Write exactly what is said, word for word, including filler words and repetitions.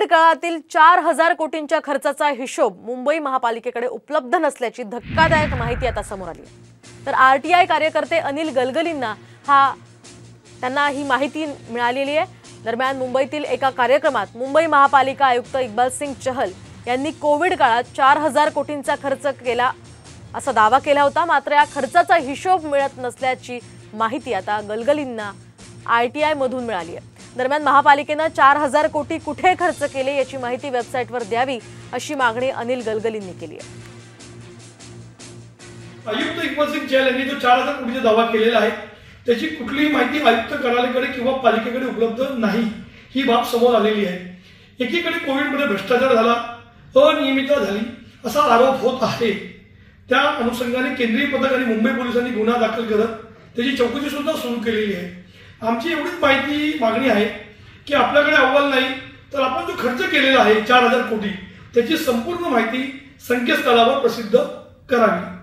Covid काळातील चार हजार कोटींच्या खर्चाचा हिशोब मुंबई महापालिकेकडे उपलब्ध नसल्याची धक्कादायक माहिती आता समोर आली आहे। तर आरटीआय कार्यकर्ते अनिल गलगळींना हा त्यांना ही माहिती मिळालेली आहे। दरम्यान मुंबईतील एका कार्यक्रमात मुंबई महापालिका आयुक्त इकबाल सिंग चहल यांनी कोविड काळात चार हजार कोटींचा खर्च केला असा दावा केला होता, मात्र या खर्चाचा हिशोब मिळत नसल्याची माहिती आता गलगळींना आरटीआय मधून मिळाली आहे। दरम्यान महापालिकेने चार हजार कोटी कुठे खर्च केले याची माहिती वेबसाइटवर द्यावी अशी मागणी अनिल गलगळींनी केली आहे। आयुक्त इकबाल सिंग चहल यांनी जो चार हजार कोटीचा दावा केलेला आहे त्याची कुठलीही माहिती आयुक्त कार्यालयाकडे किंवा पालिकेकडे उपलब्ध नाही ही बाब समोर आलेली आहे। एकीकडे कोविडमध्ये भ्रष्टाचार झाला, अनियमितता झाली असा आरोप होत आहे। त्या अनुषंगाने केंद्रीय पथक आणि मुंबई पोलिसांनी गुन्हा दाखल करत त्याची चौकशी सुद्धा सुरू केलेली आहे। आमची एवढीच माहिती मागणी आहे की आपल्याकडे अहवाल नाही तर आपण जो खर्च केलेला आहे चार हजार कोटी त्याची संपूर्ण माहिती संकेतस्थळावर प्रसिद्ध करावी।